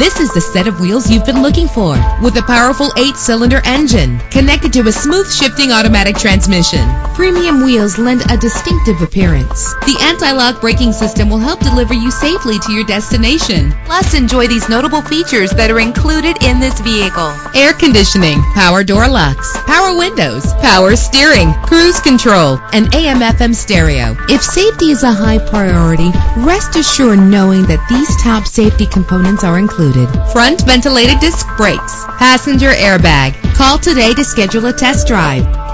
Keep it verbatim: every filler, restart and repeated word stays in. This is the set of wheels you've been looking for, with a powerful eight-cylinder engine connected to a smooth shifting automatic transmission. Premium wheels lend a distinctive appearance. The anti-lock braking system will help deliver you safely to your destination. Plus, enjoy these notable features that are included in this vehicle: air conditioning, power door locks, power windows, power steering, cruise control, and A M F M stereo. If safety is a high priority, rest assured knowing that these top safety components are included: front ventilated disc brakes, passenger airbag. Call today to schedule a test drive.